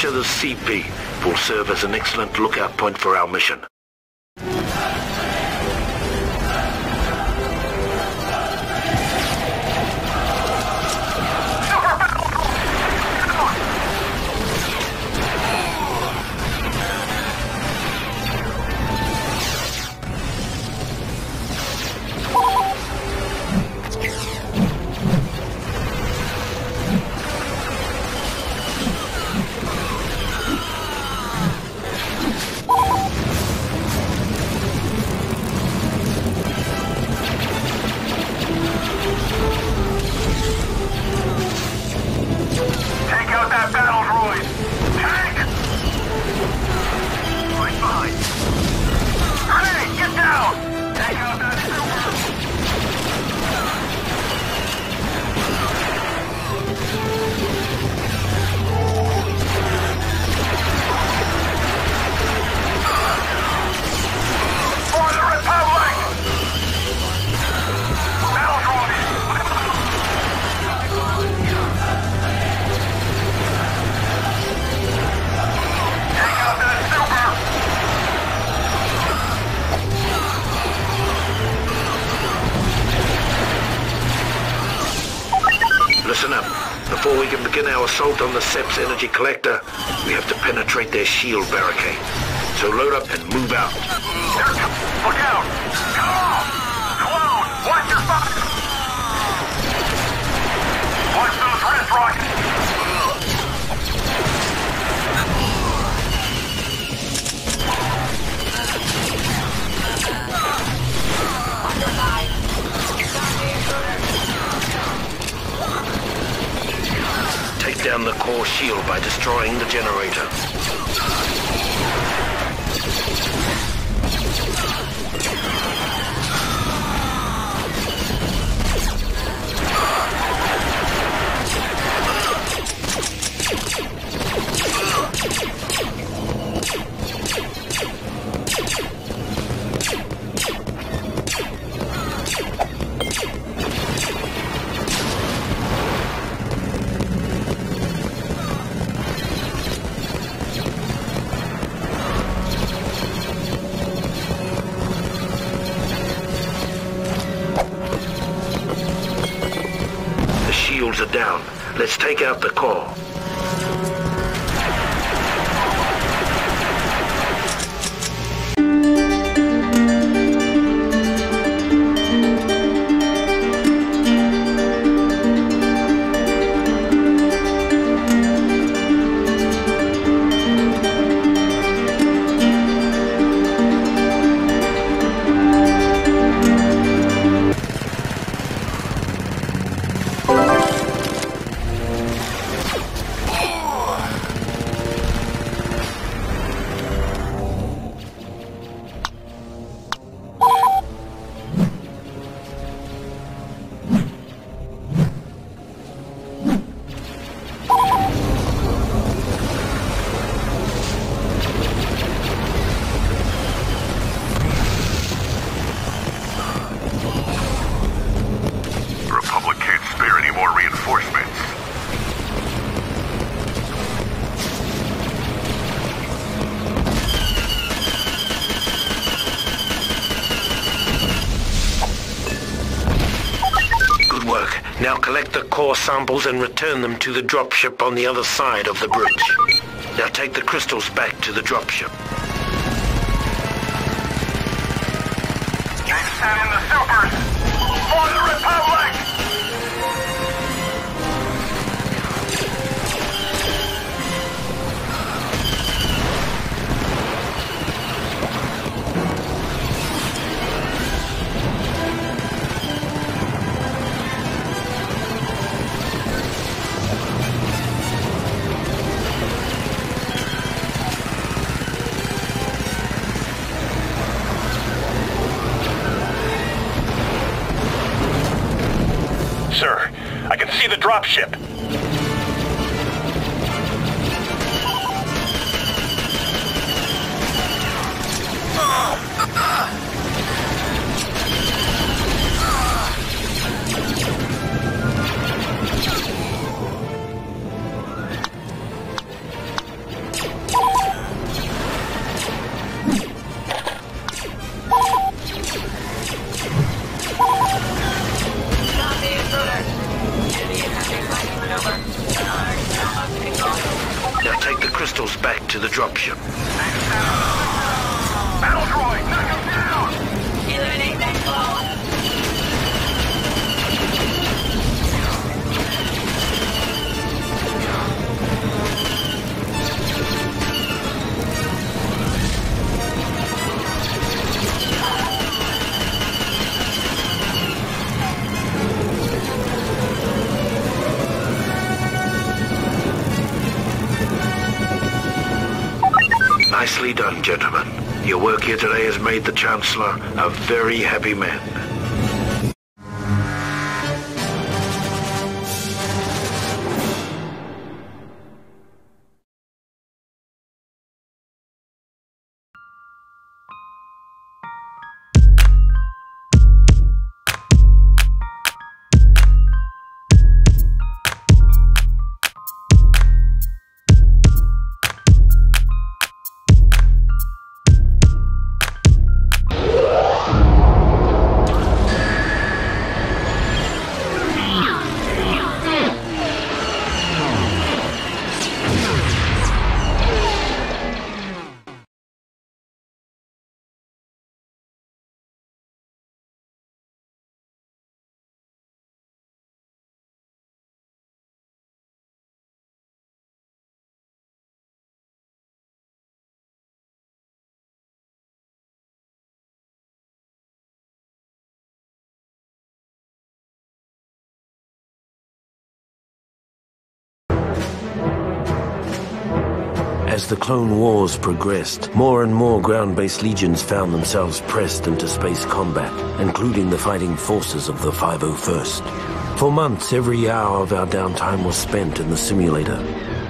capture the CP will serve as an excellent lookout point for our mission. Before we can begin our assault on the Sep's energy collector, we have to penetrate their shield barricade. So load up and move out. Look out! Come on! Clone! Watch your fire! Watch those wrist rockets! Take down the core shield by destroying the generator. Shields are down. Let's take out the core. Now collect the core samples and return them to the dropship on the other side of the bridge. Now take the crystals back to the dropship. They send in the supers! For the Republic! Sir, I can see the dropship. Now take the crystals back to the dropship. Battle droid, knock him down! Eliminate that claw. Nicely done, gentlemen. Your work here today has made the Chancellor a very happy man. As the Clone Wars progressed, more and more ground-based legions found themselves pressed into space combat, including the fighting forces of the 501st. For months, every hour of our downtime was spent in the simulator,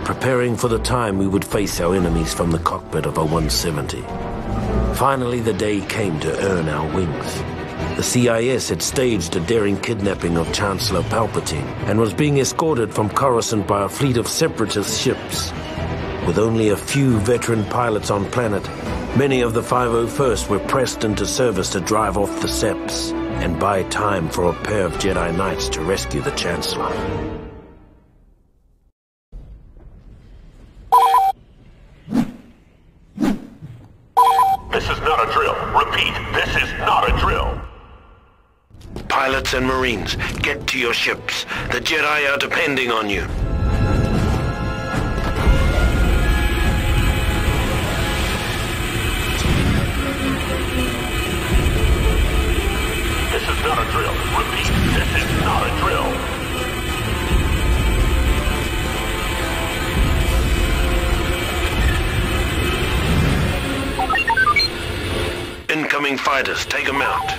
preparing for the time we would face our enemies from the cockpit of a 170. Finally, the day came to earn our wings. The CIS had staged a daring kidnapping of Chancellor Palpatine and was being escorted from Coruscant by a fleet of Separatist ships. With only a few veteran pilots on planet, many of the 501st were pressed into service to drive off the Seps and buy time for a pair of Jedi Knights to rescue the Chancellor. This is not a drill. Repeat, this is not a drill. Pilots and Marines, get to your ships. The Jedi are depending on you. Not a drill. Repeat, this is not a drill. Incoming fighters, take them out.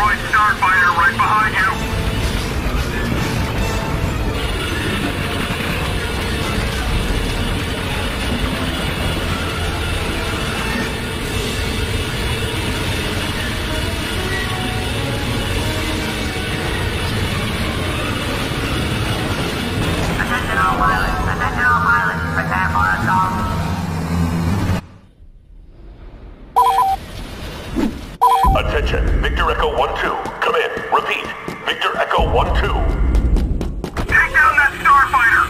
destroyed Starfighter right behind you. Attention all pilots, prepare for assault. Attention, Victor Echo 1-2, come in, repeat, Victor Echo 1-2. Take down that Starfighter!